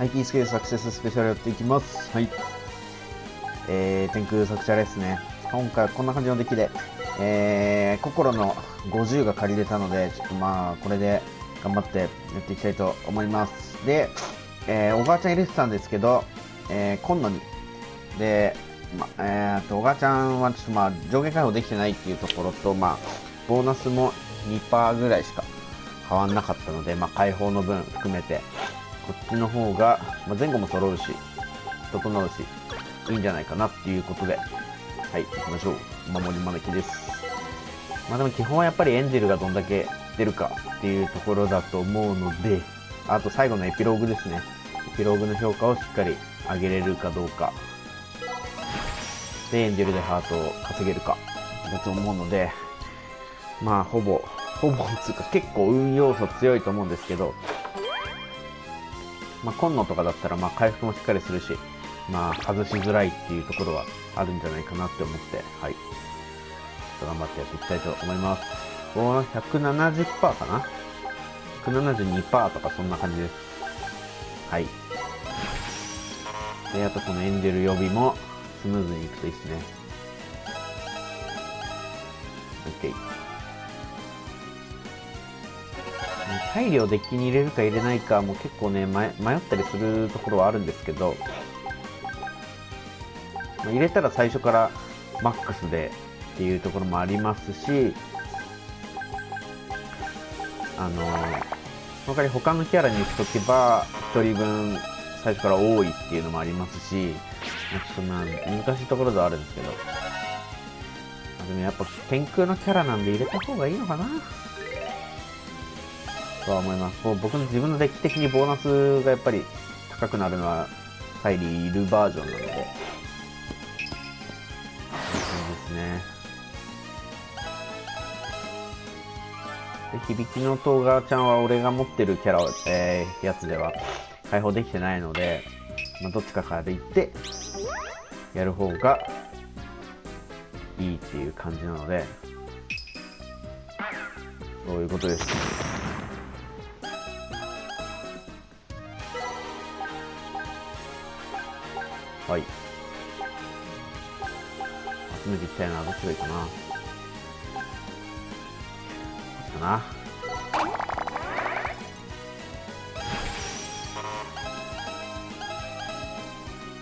はい、キースケールサクセススペシャルやっていきます。はい。天空作者ですね。今回はこんな感じの出来で、心の50が借りれたので、ちょっとまあ、これで頑張ってやっていきたいと思います。で、おばあちゃん入れてたんですけど、今度に。で、おばあちゃんはちょっとまあ、上限解放できてないっていうところと、まあ、ボーナスも 2% ぐらいしか変わんなかったので、まあ、解放の分含めて、こっちの方が、まあ、前後も揃うし整うしいいんじゃないかなっていうことで、はい、行きましょう。守り招きです。まあでも基本はやっぱりエンジェルがどんだけ出るかっていうところだと思うので、あと最後のエピローグですね。エピローグの評価をしっかり上げれるかどうかで、エンジェルでハートを稼げるかだと思うので、まあほぼつうか結構運要素強いと思うんですけど、まあ、今野とかだったら、まあ、回復もしっかりするし、まあ、外しづらいっていうところはあるんじゃないかなって思って、はい。ちょっと頑張ってやっていきたいと思います。この 170% かな ?172% とかそんな感じです。はい。で、あとこのエンジェル予備もスムーズにいくといいですね。OK。配慮をデッキに入れるか入れないかも結構ね、迷ったりするところはあるんですけど、まあ、入れたら最初からマックスでっていうところもありますし、他にのキャラに行くときは1人分最初から多いっていうのもありますし、ちょっと難しいところではあるんですけど、でもやっぱ天空のキャラなんで入れた方がいいのかなとは思います。僕の自分のデッキ的にボーナスがやっぱり高くなるのはサイリーいるバージョンなので、そうですね。で、響きのトーガーちゃんは俺が持ってるキャラ、やつでは解放できてないので、まあ、どっちかからでいってやる方がいいっていう感じなので、そういうことです。はい、集めていきたいな。どっちがいいかな。こっちかな。と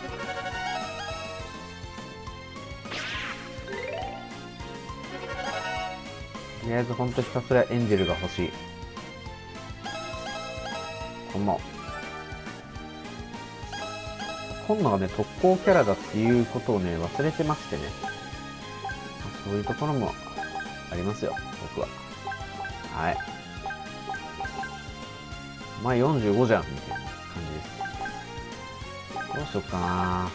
りあえず本当にひたすらエンジェルが欲しい。こんな今度はね、特攻キャラだっていうことをね、忘れてましてね。そういうところもありますよ、僕は。はい。まあ45じゃん、みたいな感じです。どうしよっかな。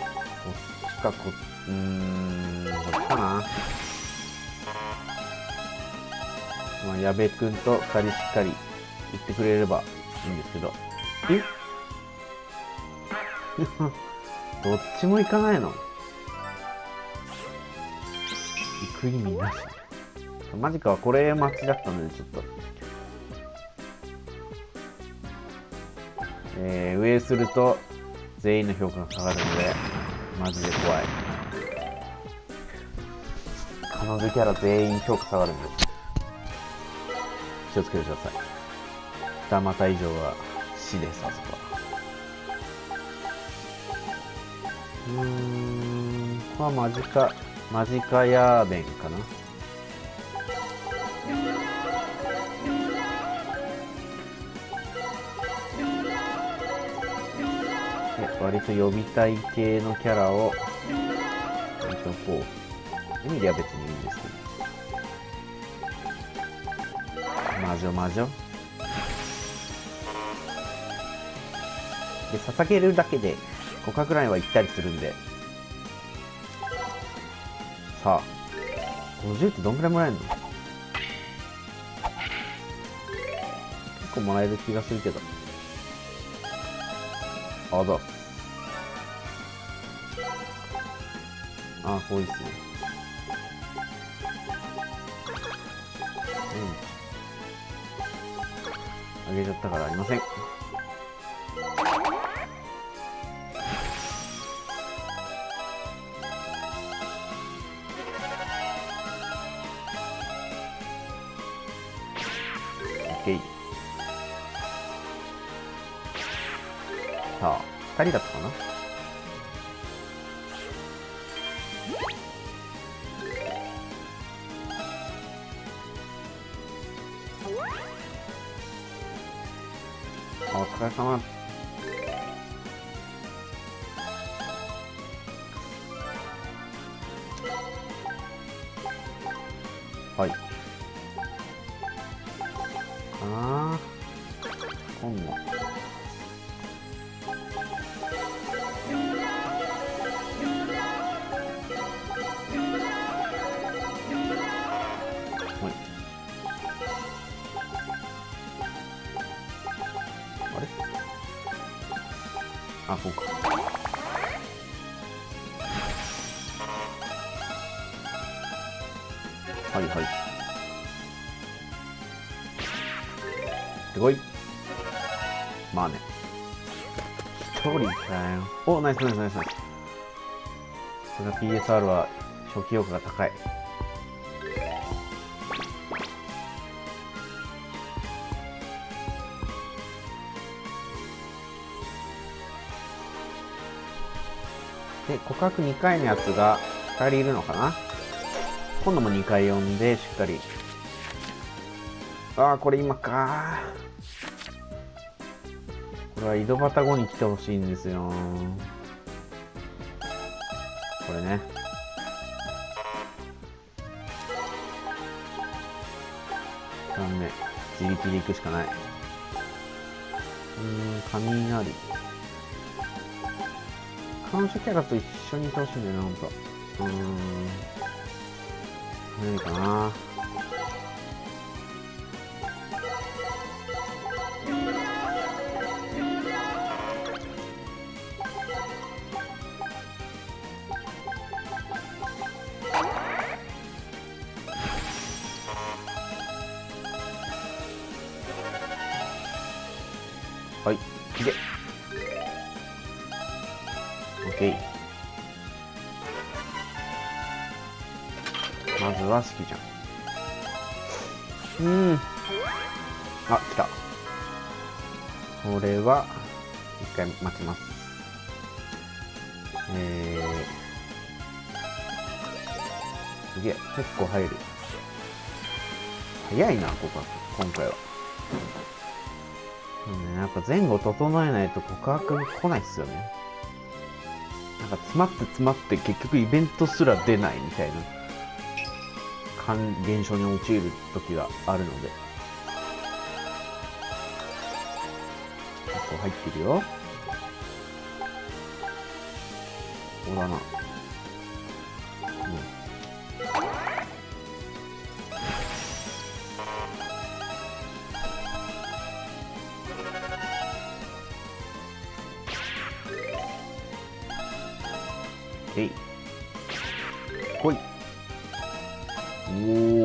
こっちか、こっちかな。まあ、矢部くんと2人しっかり行ってくれればいいんですけど、えどっちも行かないの。行く意味なし。マジか。これ待ちだったので、ちょっと上すると全員の評価が下がるのでマジで怖い。彼女キャラ全員評価下がるんで気をつけてください。二股以上は死です、あそこは。ここはマジカヤーベンかな。割と予備隊系のキャラを置いとこう。意味では別にいいんですけど。魔女。で、捧げるだけで互角ラインは行ったりするんで、さあ50ってどんぐらいもらえるの。結構もらえる気がするけど、あだあこういいっすね。あげちゃったからありません。OK。さあ、2人だったかな。お疲れ様。はい。ああ、今度。あれ？あ、そうか。はいはい。すごい。まあね。一人だよ。お、ナイスナイスナイスナイス。さすが PSR は初期評価が高い。で、告白2回のやつが2人いるのかな。今度も2回呼んでしっかり。ああ、これ今か。これは井戸端後に来てほしいんですよ。これね。残念。自力で行くしかない。雷。感謝キャラと一緒にいてほしいんだよな、ほんと。何かな。はい、で。OK。まずは好きじゃん。あ、来た。これは、一回待ちます。すげえ、結構入る。早いな、ここは、今回は。うん、やっぱ前後整えないと告白に来ないっすよね。なんか詰まって結局イベントすら出ないみたいな現象に陥る時があるので、結構入ってるよ。ここだな。来い。お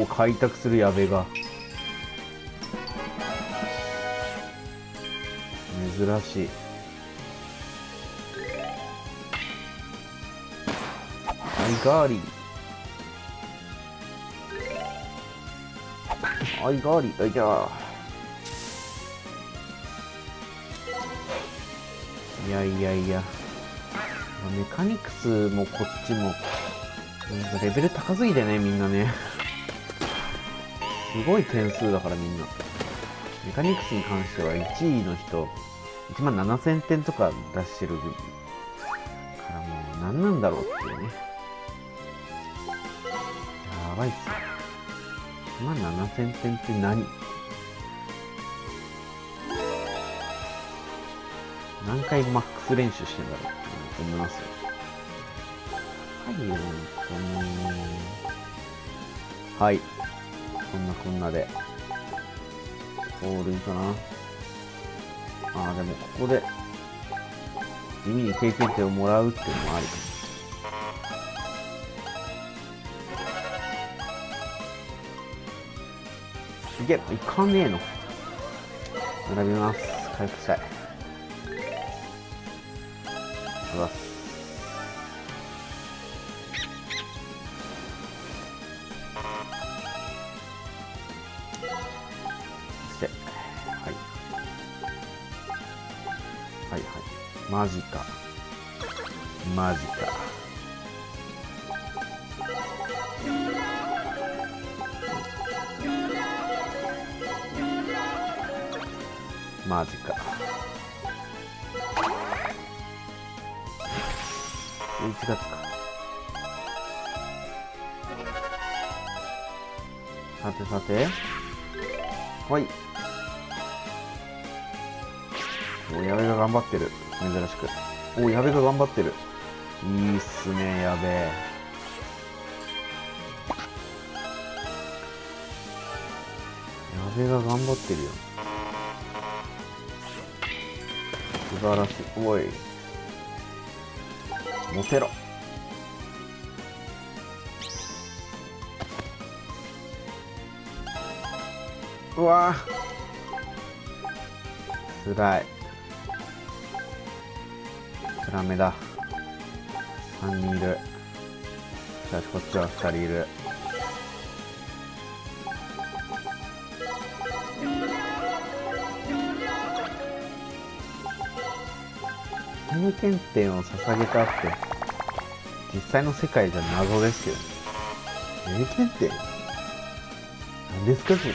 お、開拓する矢部が珍しい。アイガーリーあいじゃあ、いやいやいや、メカニクスもこっちもレベル高すぎてね、みんなねすごい点数だから、みんなメカニクスに関しては1位の人17000点とか出してるからもう何なんだろうっていうね。やばいっすね。17000点って何、何回マックス練習してんだろうって思いますよ。はいよ、はい、こんなでオールインかな。あー、でもここで地味に経験点をもらうっていうのもありかも。いけ、いかねえの。並びます。回復したい。うわっす。そしてはいはいはい、マジかマジか。 マジか。11月か。さてさて。はい。お、矢部が頑張ってる。珍しく。お、矢部が頑張ってる。いいっすね、矢部。 これが頑張ってるよ。素晴らしい。おい。モテろ。うわぁ。つらい。つらめだ。3人いる。しかしこっちは2人いる。 経験点を捧げたって実際の世界じゃ謎ですけど、ね、経験点何ですかそ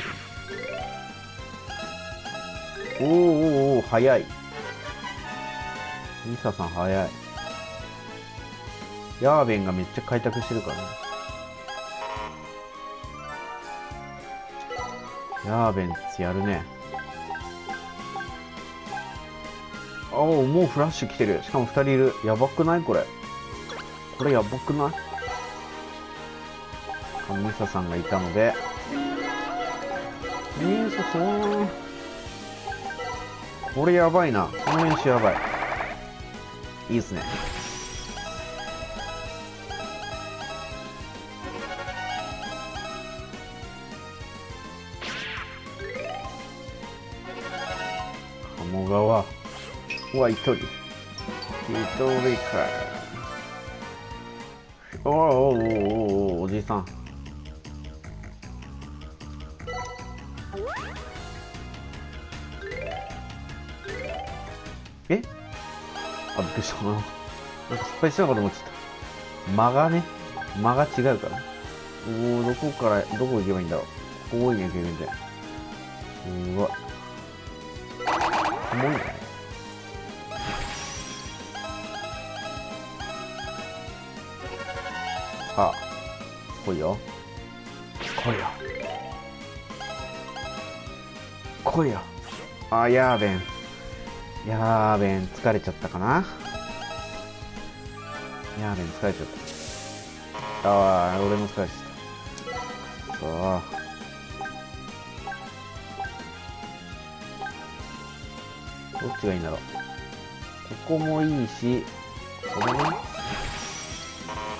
れ。おーおーおー、早い。リサさん早い。ヤーベンがめっちゃ開拓してるからね。ヤーベンってやるね。 おお、もうフラッシュ来てる。しかも2人いる。やばくない？これ。これやばくない？ミサさんがいたので。ミサさん。これやばいな。この練習やばい。いいっすね。鴨川。 うわ、一人。一人か。おおおおおじさん。え？あ、びっくりした。なんか失敗したのかと思っちゃった。間がね、間が違うから。おお、どこから、どこ行けばいいんだろう。ここ行けばいいんだよ。うわ。重いね。 あ、来いよ来いよ来いよ。あ、ヤーベンヤーベン疲れちゃったかな。ヤーベン疲れちゃった。ああ、俺も疲れちゃった。そう、どっちがいいんだろう。ここもいいし、これも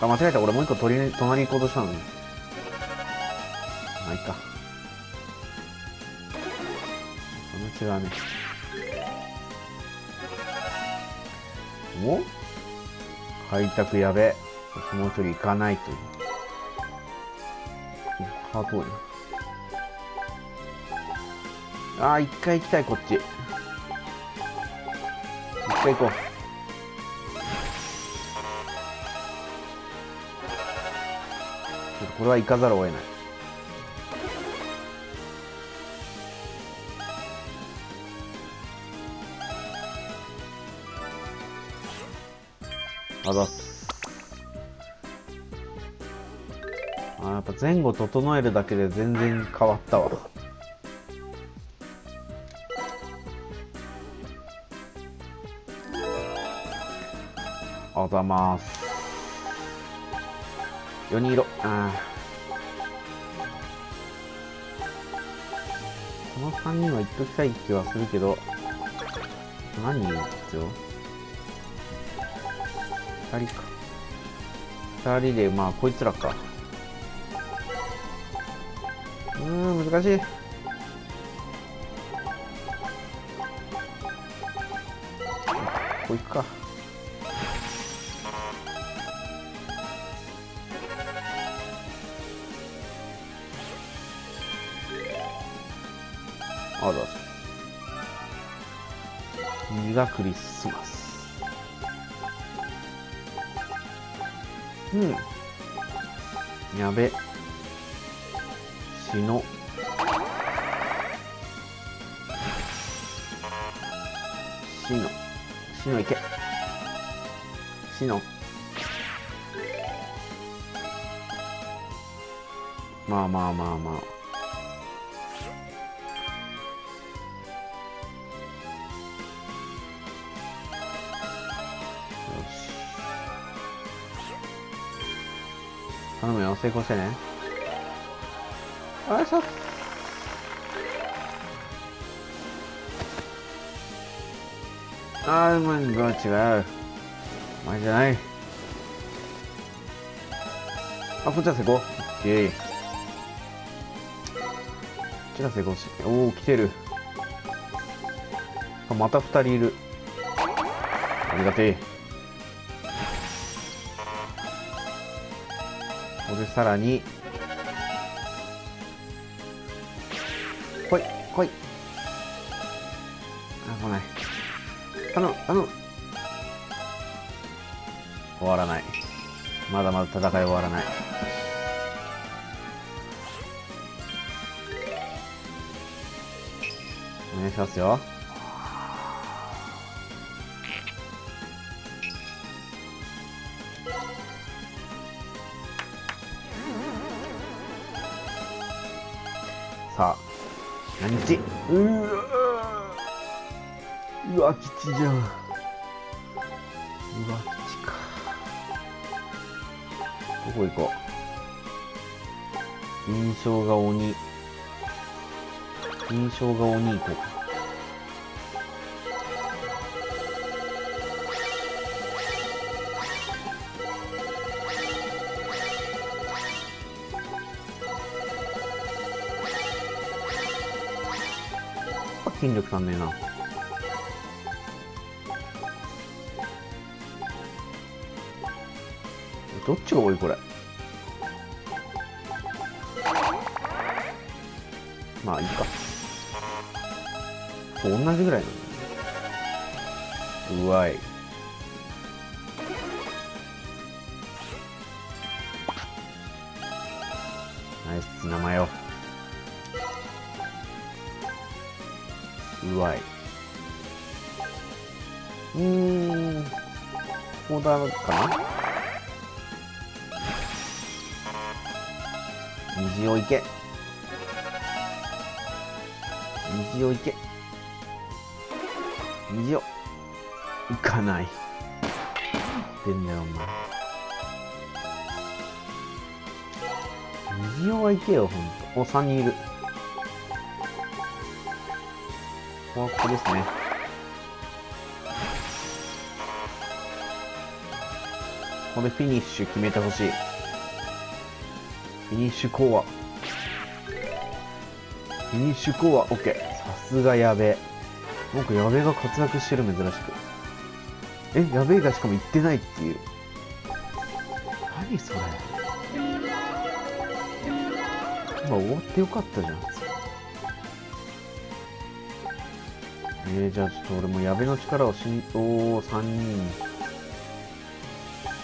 あ、間違えた。俺もう一個隣に行こうとしたのに。まあいいか。その違うね。お？開拓やべ。もう一人行かないという。ハート多いな。ああ、一回行きたい、こっち。一回行こう。 これは行かざるを得ない。あざっす。あ、やっぱ前後整えるだけで全然変わったわ。あざます。 4人いろ。あこの3人は行っときたい気はするけど、何人必要？ 2 人か。2人で、まあこいつらか。難しい。puikka. Azaz.右がクリスマス。うん。やべ。死の。死の。死の池。死の。まあまあまあまあ。頼むよ、成功してね。お願いします。あー、うまいんだ、違う。お前じゃない。あ、こっちは成功。オッケー。こっちが成功し、おお、来てる。あ、また2人いる。ありがてえ。でさらに来い来い、あ、来ない、頼む、終わらない、まだまだ戦い終わらない。お願いしますよ。何日？うわ、吉じゃん。うわ、吉か。どこ行こう。印象が鬼行こう。筋力足んねえな。どっちが多いこれ。まあいいか。同じぐらいなんだ。うわい。ナイス、名前を。うわい。ここだかな。虹を行け。虹を行かない。出んだよお前。虹をは行けよ、ほんと。お、3人いる。ここですね。これフィニッシュ決めてほしい。フィニッシュコア OK。 さすがやべえ。なんかやべえが活躍してる、珍しく。え、やべえがしかも行ってないっていう。何それ、今終わってよかったじゃん。じゃあちょっと俺も矢部の力をおー、3人。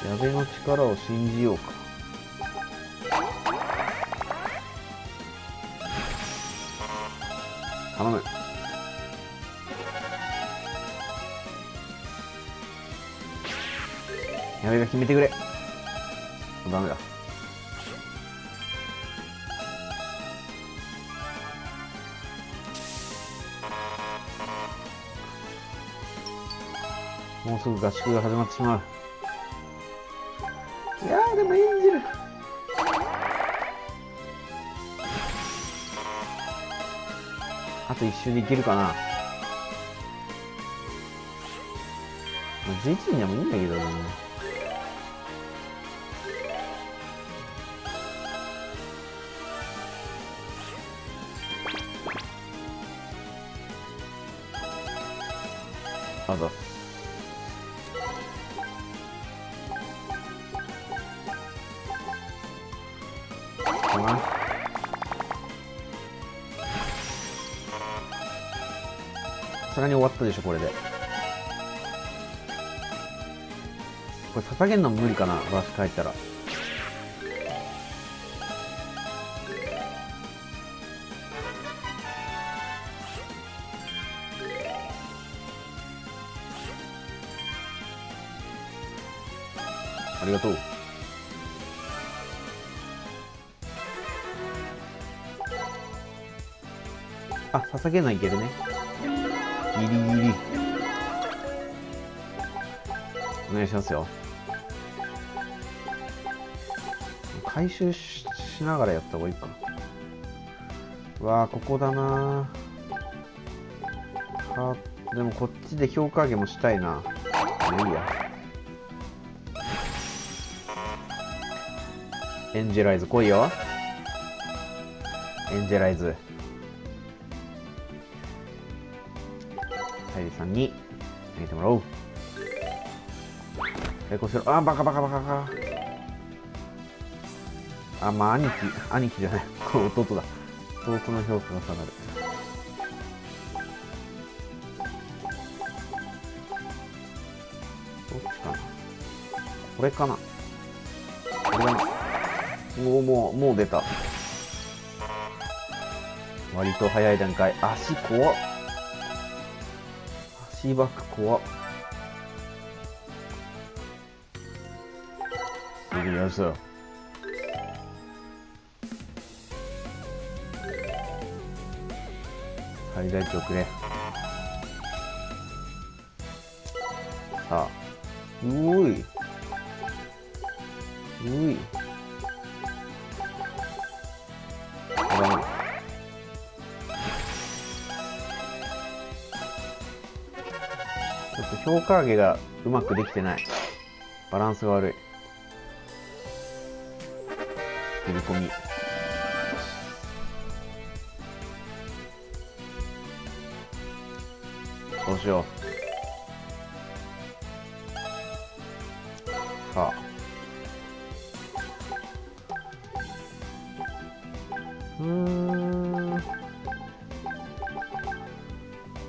矢部の力を信じようか。頼む。矢部が決めてくれ。ダメだ。もうすぐ合宿が始まってしまう。いやー、でもエンジェルあと1周でいけるかな。11人でもいいんだけどね。あざっす。man.さすがに終わったでしょ、これで。これ捧げんの無理かな、バース帰ったら。ありがとう。あ、捧げないけどね。ギリギリ。お願いしますよ。回収 しながらやった方がいいかな。わあ、ここだなあ。でもこっちで評価上げもしたいな。まあいいや。エンジェライズ来いよ。エンジェライズタイリーさんに投げてもらおう。成功しろ。あー、バカバカバカバカ。あ、まあ兄貴じゃない、これ弟だ。弟の評価が下がる。どっちかな、これかな、これだな。もう出た。割と早い段階。足怖っ。足バック怖っ。すぐやるぞ。最大値をくれ。さあ。うおい。うい。評価上げがうまくできてない。バランスが悪い。切り込み。どうしよう。さあ。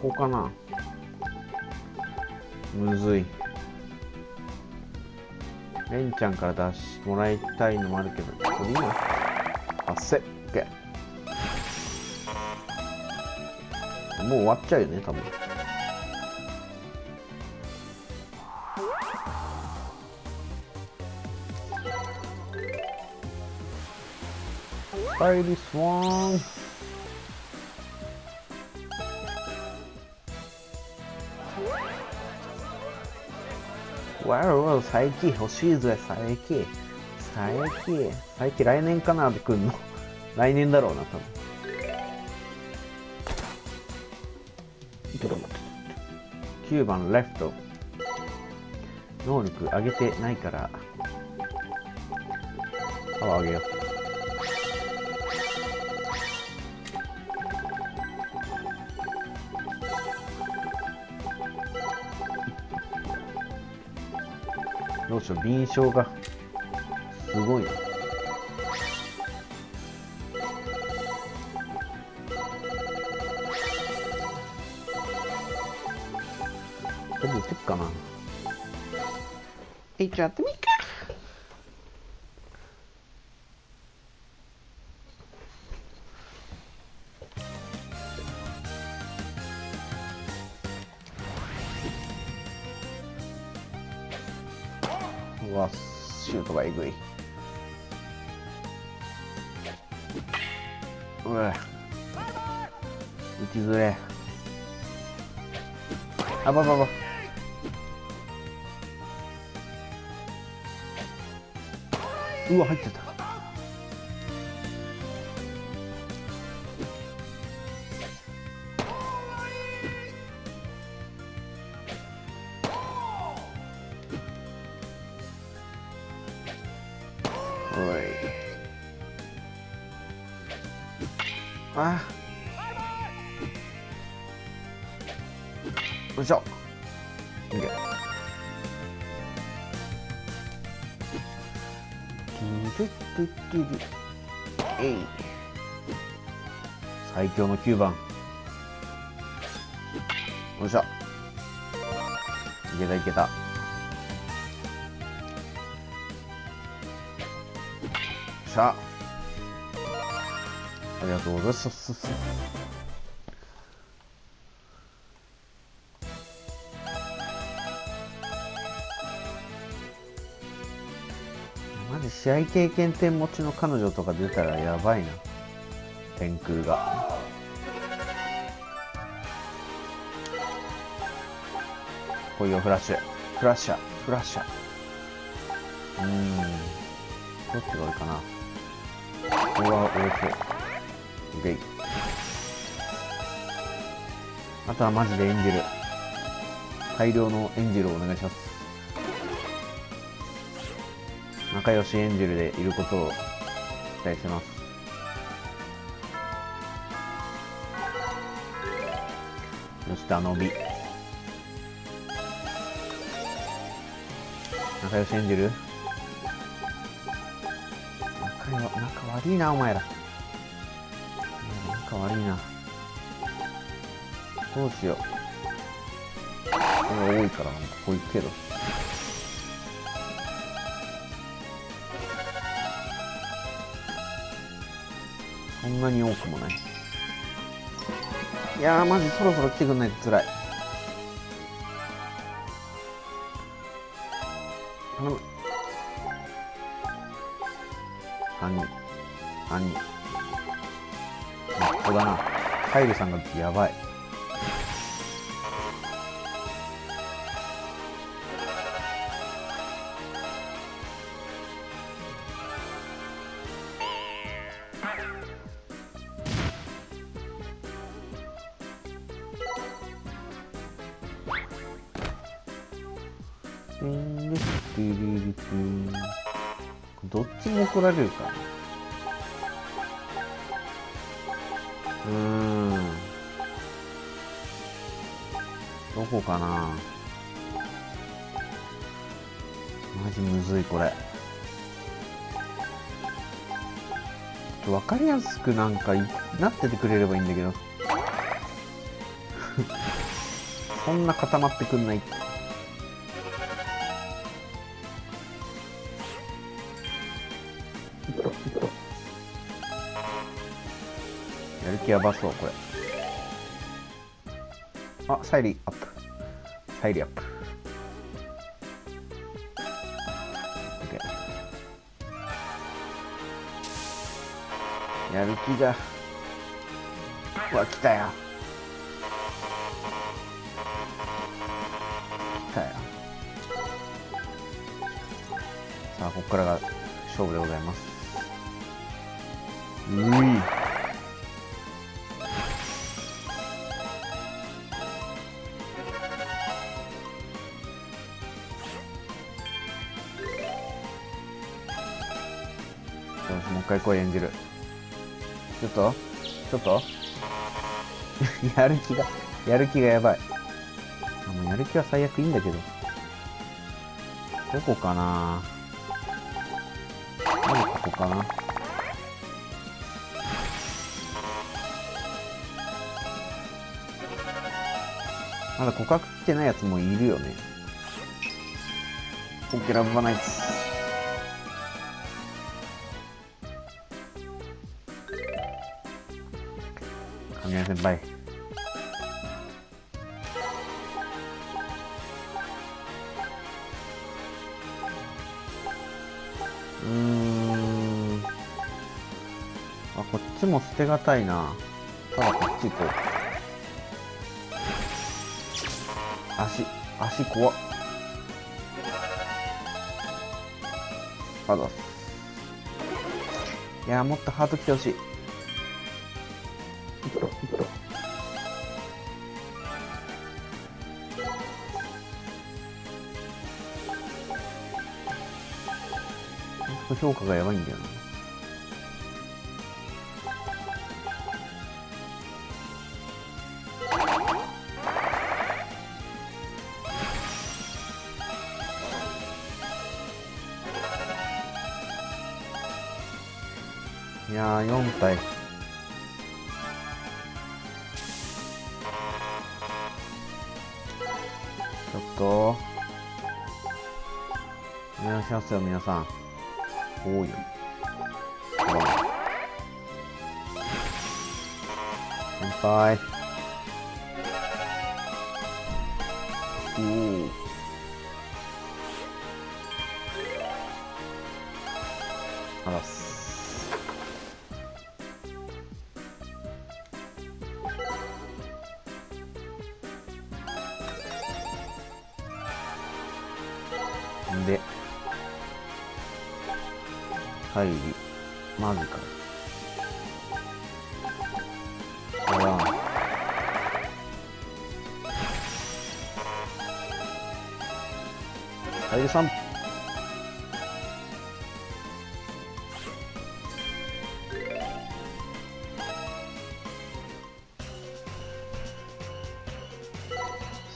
ここかな。むずい。レンちゃんから出してもらいたいのもあるけど、これいいな。あっせっけ。もう終わっちゃうよね、多分。スタイリスワン。わーわー、佐伯欲しいぜ、佐伯。佐伯来年かな、くんの。来年だろうな、多分。9番、レフト。能力上げてないから。パワー上げよう。どうしよう、敏捷がすごいな。でも打てるかな。一応やってみっか。シュートがえぐい。うわ、打ちづれ。あばばば。うわ、入っちゃった。ああ、よいしょ。いけ。最強の9番。よいしょ。いけたいけた。さあ、ありがとうございます。マジ試合経験点持ちの彼女とか出たらやばいな。天空が。来いよ、フラッシュ。フラッシャー、フラッシャー。どっちがいいかな。うわ、おいしい。OK。あとはマジでエンジェル。大量のエンジェルをお願いします。仲良しエンジェルでいることを期待してます。そしてあの帯。仲良しエンジェル仲悪いな、お前ら。仲悪いな。どうしよう。これが多いから、ここ行くけど。そんなに多くもない。いやー、マジそろそろ来てくんないと辛い。頼む。3人。ここだな。カイルさんがやばい。どっちも怒られるか。どこかな。マジむずいこれ。分かりやすくなんかなっててくれればいいんだけどそんな固まってくんない。やる気やばそうこれ。あ、サイリーアップ。サイリーアップ。OK。やる気が。うわ、来たよ。来たよ。さあ、ここからが勝負でございます。もう一回声演じる。ちょっとやる気がやばい。やる気は最悪いいんだけど、どこかな。まずここかな。まだ告白来てないやつもいるよね。オッケー、ラブバナイツ。神谷先輩。あ、こっちも捨てがたいな。ただこっち行こう。足怖っ。いやー、もっとハート来てほしい。評価がやばいんだよな。いいやー4体ちょっとお願いしますよ皆さん。多いよ先輩。おおあらす。で入りマジかあら入り3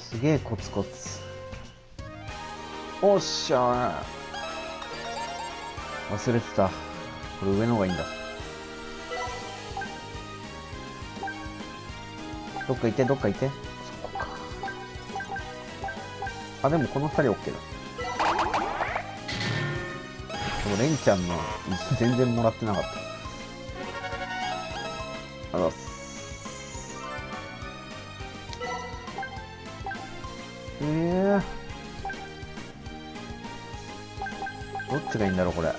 すげえコツコツおっしゃー忘れてたこれ上の方がいいんだどっか行ってどっか行ってそこかあでもこの2人 OK だでもレンちゃんの石全然もらってなかったあらすどっちがいいんだろうこれ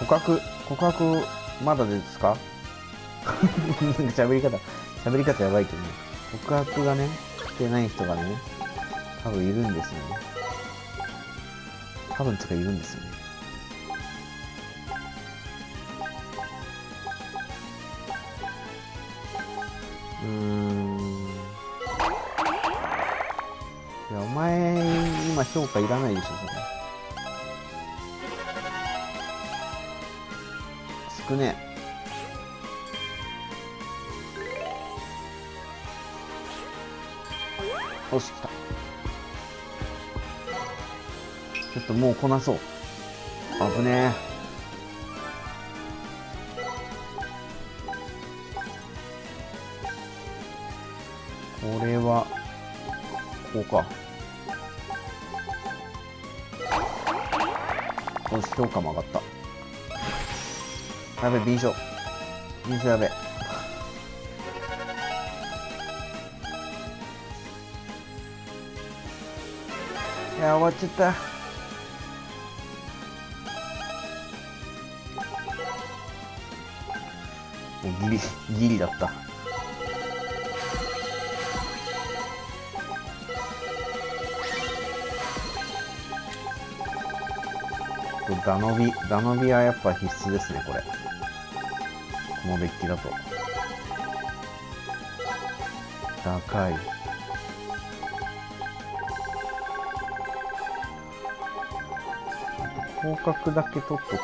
告白まだですか喋り方やばいけどね告白がねしてない人がね多分いるんですよね多分つかいるんですよねいやお前今評価いらないでしょそれ少ねえよし来たちょっともうこなそう危ねえこれはこうかよし評価も上がったやべえ敏捷やべえいや終わっちゃったもうギリだったダノビはやっぱ必須ですねこれこのデッキだと高い広角だけ取っとくか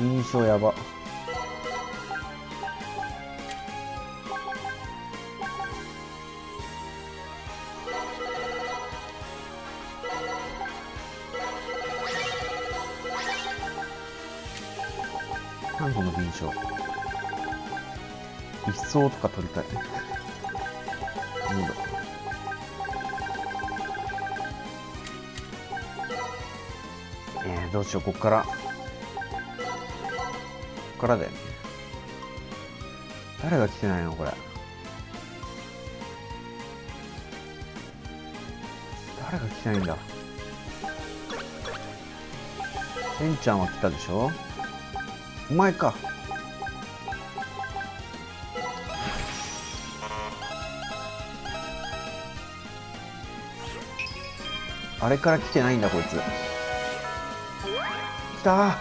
印象やば何個の臨床一層とか取りたい何だどうしようこっからだよね誰が来てないのこれ誰が来てないんだレンちゃんは来たでしょお前かあれから来てないんだこいつ来たね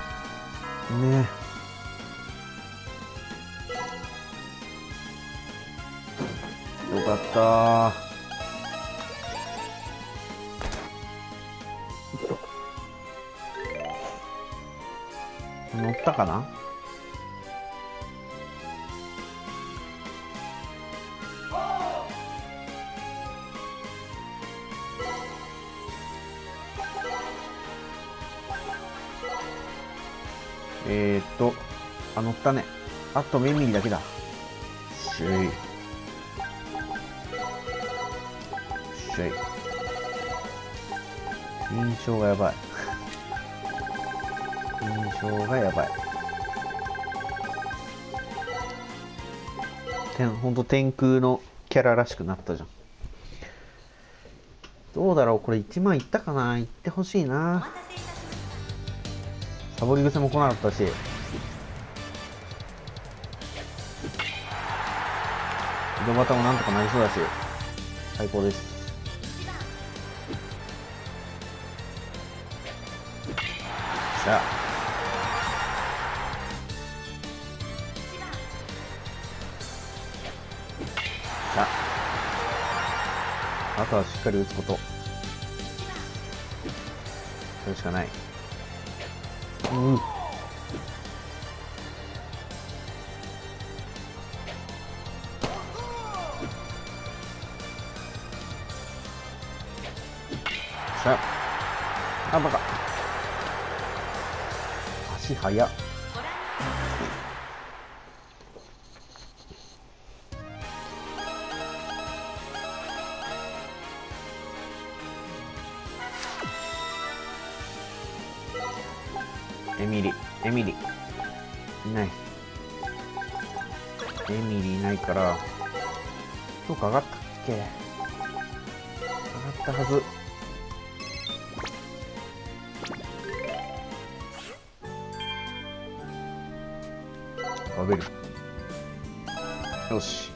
えよかった乗ったかな乗ったね。あとメミリだけだ。シェイシェイ。印象がやばい。印象がやばい。ほんと天空のキャラらしくなったじゃん。どうだろう、これ1万いったかな。いってほしいな。サボり癖も来なかったし。井戸端もなんとかなりそうだし、最高です。さああとはしっかり打つこと、それしかない。さあ、あ、バカ、足速っ。エミリいない。エミリいないから、評価上がったっけ。上がったはず。食べる。よし、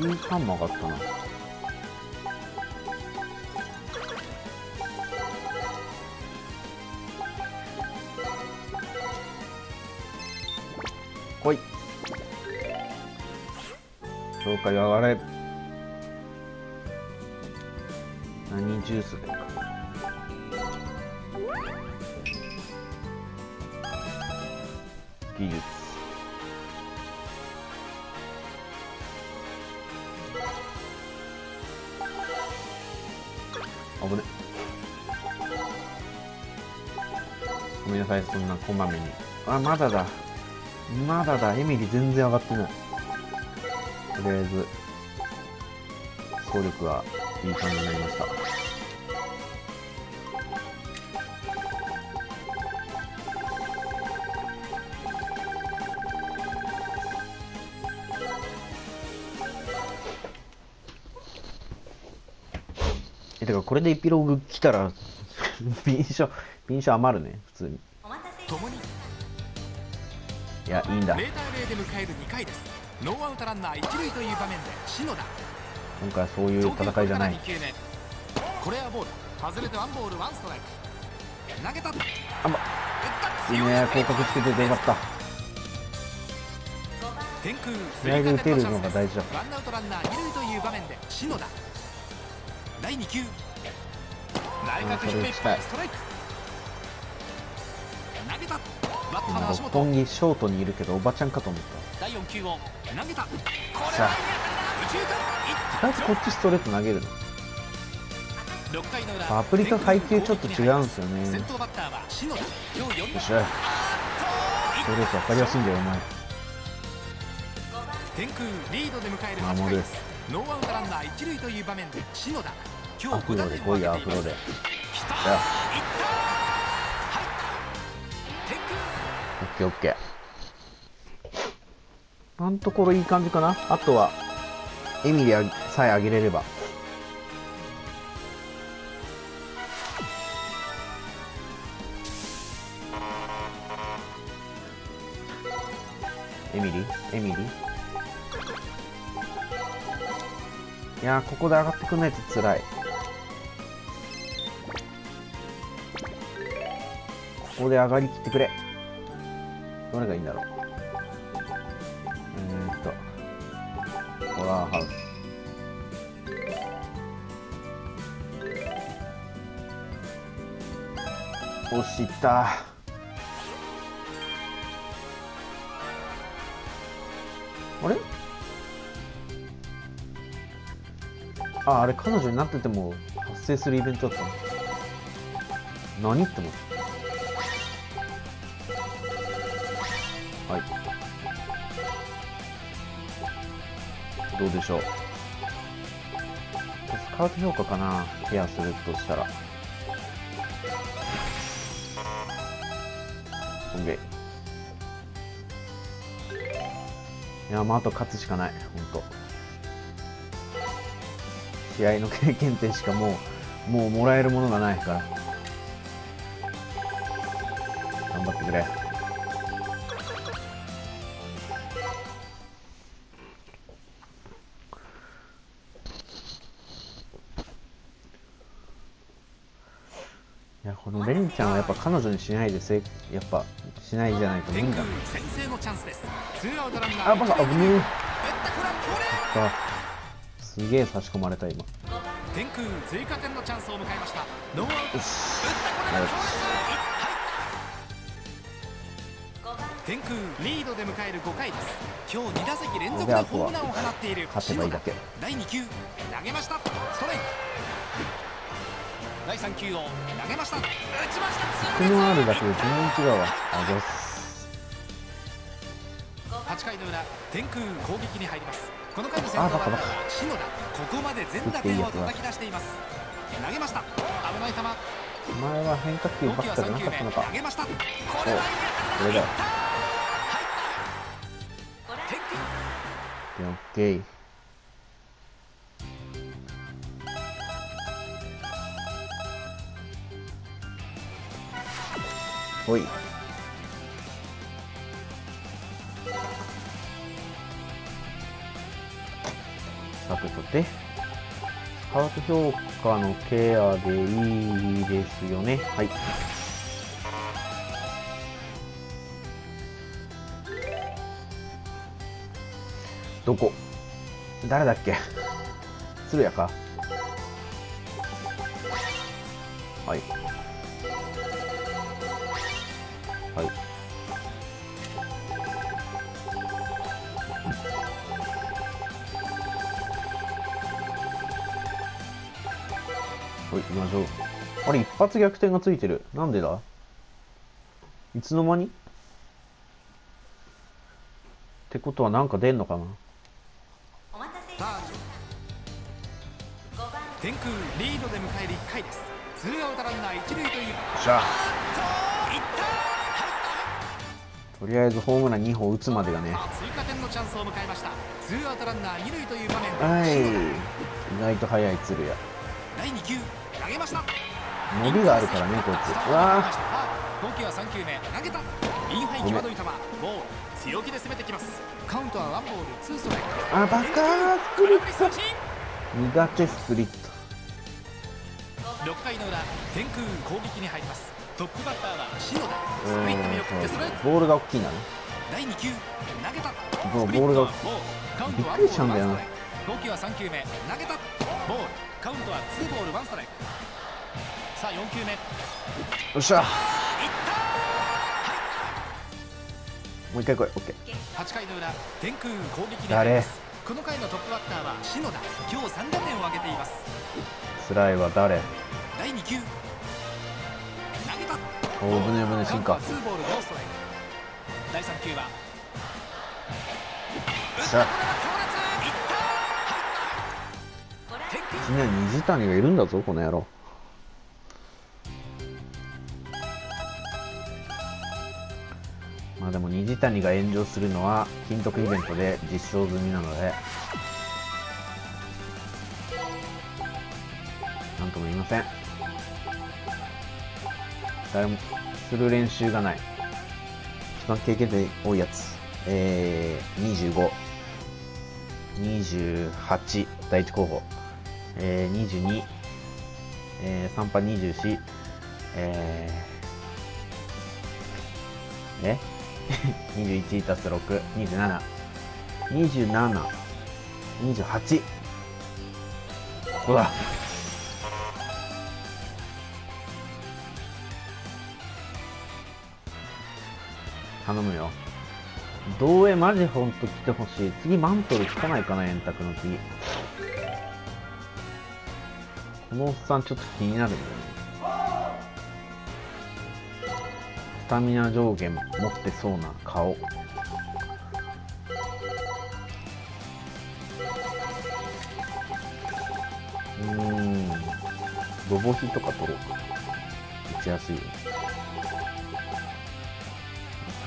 13も上がったな。来い、評価上がれ。何ジュースでか。技術危ね。ごめんなさい、そんなこまめに。あ、まだだ。まだだ。エミリ全然上がってない。とりあえず、総力はいい感じになりました。てかこれでエピローグ来たら瓶書余るね、普通に。いや、いいんだ。今回はそういう戦いじゃない。いいね、広角つけててよかった。とりあえず打てるのが大事だ。第2球、内角低めストライク。投げた。バッターの足元。六本木ショートにいるけどおばちゃんかと思った。第4球を投げた。これは右中間。こっちストレート投げるの。6回の裏。アプリと配球ちょっと違うんですよね。先頭バッターは篠田。今日4打数。ストレートわかりやすいんだよお前。天空リードで迎える8回です。ノーアウトランナー一塁という場面で篠田。アフロで来い、アフロで。きた。オッケー、オッケー。あんところいい感じかな。あとはエミリアさえ上げれれば。エミリ、エミリ。いやー、ここで上がってくんないとつらい。ここで上がりきってくれ。どれがいいんだろう。ホラーハウス。押したー。あれあれ彼女になってても発生するイベントだったの。何って思って。はい、どうでしょう。スカウト評価かな、ケアするとしたら。 OK。 いや、まああと勝つしかない、ほんと。試合の経験点しかもうもらえるものがないから。頑張ってくれ。いや、このレンちゃんはやっぱ彼女にしないでやっぱしないじゃないと無理だね。あ、バカ、危ねえ。やった。すげえ差し込まれた今。天空追加点のチャンスを迎えました。ノーアウト。天空リードで迎える5回です。今日2打席連続でホームランを放っている。勝てばいいだけ。第2球投げました。ストレイク。第3球を投げました。打ちました。このあるだけで全然違うわ。あ、です。8回の裏、天空攻撃に入ります。この回の先頭バッター篠田、ここまで全打点を叩き出しています。投げました。危ない球。前は変化球ばっかじゃなかったのか。投げました。これだよ。オッケー。おい。さてとて、スカウト評価のケアでいいですよね。はい。どこ誰だっけ、鶴谷か。はいはい、行きましょう。あれ一発逆転がついてる。なんでだ、いつの間にってことはなんか出んのかな。天空リードで迎える1回です。ツーアウトランナー1塁という。しゃとりあえずホームラン2本打つまでがね。追加点のチャンスを迎えました。ツーアウトランナー2塁という場面。はい、意外と速い鶴谷。第2球投げました。伸びがあるからねこいつ。うわー。今季は3球目投げた。インハイ際どい球。もう強気で攻めてきます。カウントはワンボールツーストライク。あ、バカースプリット。苦手スプリット。6回の裏、天空攻撃に入ります。トップバッターは篠田。スプリット見送ってストライク。ボールが大きいな。第2球投げた。ボールが大きい。びっくりしたんだよな。今季は3球目投げた。ボール。カウントはツーボールワンストライク。さあ4球目。よっしゃ。いった。もう一回来い。オッケー。8回の裏、天空攻撃に入ります。この回のトップバッターは篠田。今日3打点を挙げています。スライは誰？第2球。投げた。おお、ぶねぶね進化。ツーボールノーストライク。第3球は。よっしゃ。みんな水谷がいるんだぞこの野郎。まあでも水谷が炎上するのは金徳イベントで実証済みなのでなんとも言いません。誰もする練習がない。一番経験で多いやつ、25、28第一候補、22、3番24、21たす6、27、27、28、ここだ。頼むよ。同栄マジほんと来てほしい。次マントル来ないかな、円卓の次。このおっさんちょっと気になるんだよね。スタミナ上限持ってそうな顔。ロボヒとか取ろうか。打ちやすいよ。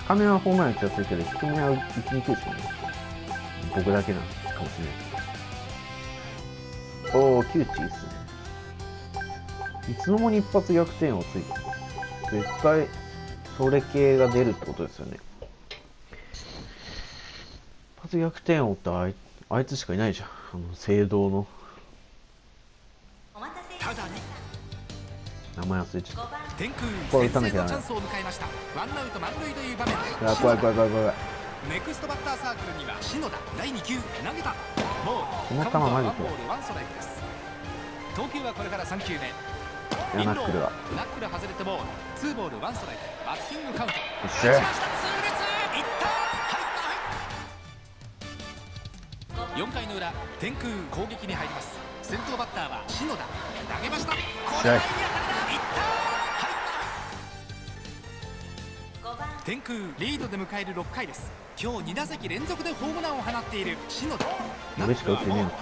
高めはホームラン打ちやすいけど、低めは打ちにくいですよね。僕だけなのかもしれない。おー、窮地いいっすね。いつの間に一発逆転をついてる。絶対、それ系が出るってことですよね。一発逆転をってあいつしかいないじゃん。あの、聖堂の。名前忘れちゃった。これ打たなきゃダメ。怖い怖い怖い怖い。この球マジでいや、ナックルだ。よっしゃ。4回の裏、天空攻撃に入ります。先頭バッターは篠田。投げました。これはいった。天空リードで迎える6回です。今日2打席連続でホームランを放っている篠田。俺しか打ってねえのか。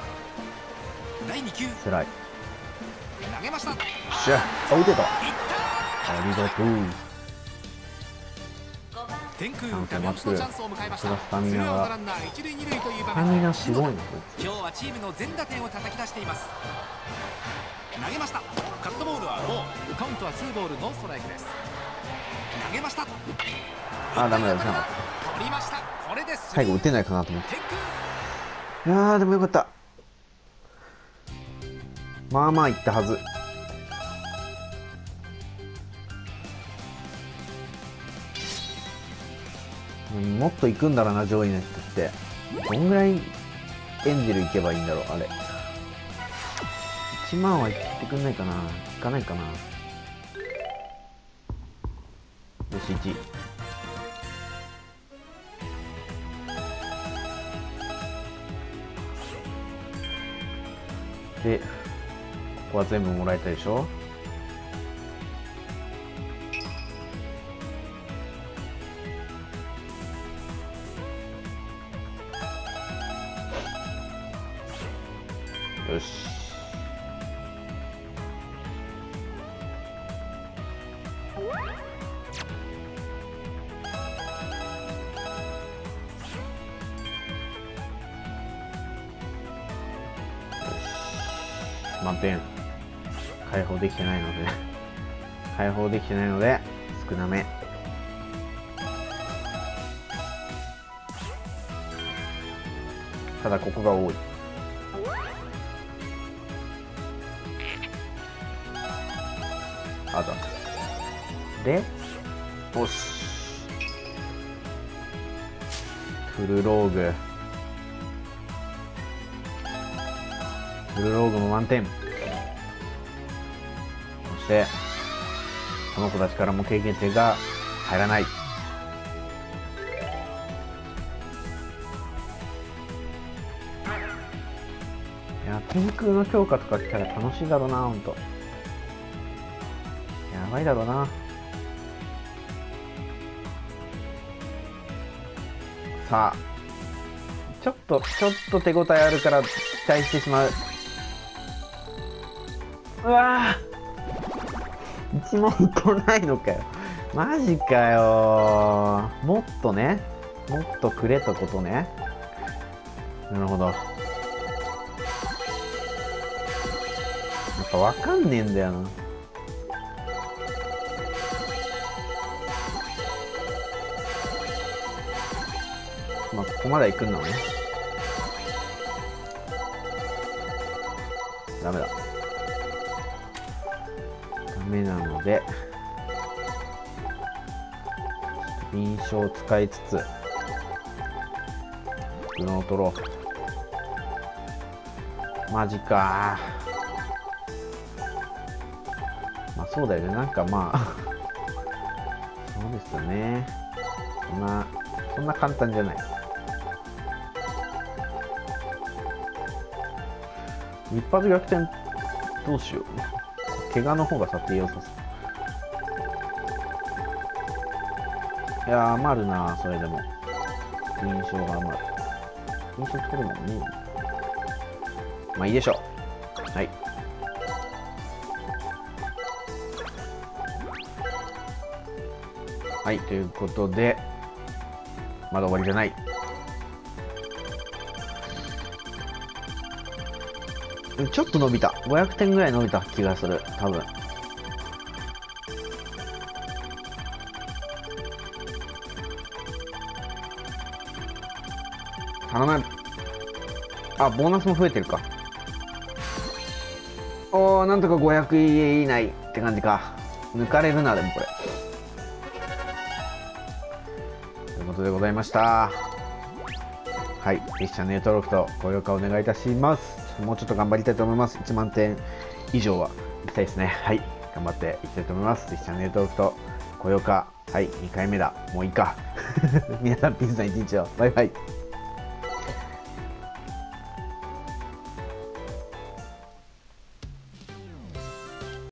第2球。つらい。投げました。よっしゃ。あ、打てた。ありがとう。天空ダメ押しのチャンスを迎えました。スタミナがすごいな。今日はチームの全打点を叩き出しています。投げました。カットボールは5。カウントは2ボールのストライクです。投げました。あ、ダメだ。打てなかった。取りました。これです。最後打てないかなと思って。いやー、でもよかった。まあまあいったはず。もっと行くんだろうな、上位の人って。どんぐらいエンゼル行けばいいんだろう、あれ。1万は行ってくんないかな。行かないかな。よし、1位。で、ここは全部もらえたでしょ。よし。満点。解放できてないので解放できてないので少なめ。ただここが多い。あだで、よし。クルローグも満点。そしてこの子たちからも経験値が入らない。いや、天空の強化とか来たら楽しいだろうな。ほんとやばいだろうな。さあ、ちょっと手応えあるから期待してしまう。うわー、1万来ないのかよ。マジかよ。もっとね、もっとくれたことね。なるほど。やっぱ分かんねえんだよな。まあ、ここまで行くんだね。ダメだ。ダメなので、臨床を使いつつ、グロを取ろう。マジか。まあ、そうだよね。なんかまあ、そうですよね。そんな簡単じゃない。一発逆転どうしよう。怪我の方が先良さそう。いや、余るな、それでも。印象が余る。印象取るもんね。まあいいでしょう。はい。はい、ということで、まだ終わりじゃない。ちょっと伸びた。500点ぐらい伸びた気がする。多分。頼む。あ、ボーナスも増えてるか。おー、なんとか500以内って感じか。抜かれるな、でもこれ。ということでございました。はい。ぜひチャンネル登録と高評価お願いいたします。もうちょっと頑張りたいと思います。1万点以上はいきたいですね。はい、頑張っていきたいと思います。ぜひチャンネル登録と高評価、はい、2回目だ。もういいか。皆さん、ピースな一日を。バイバイ。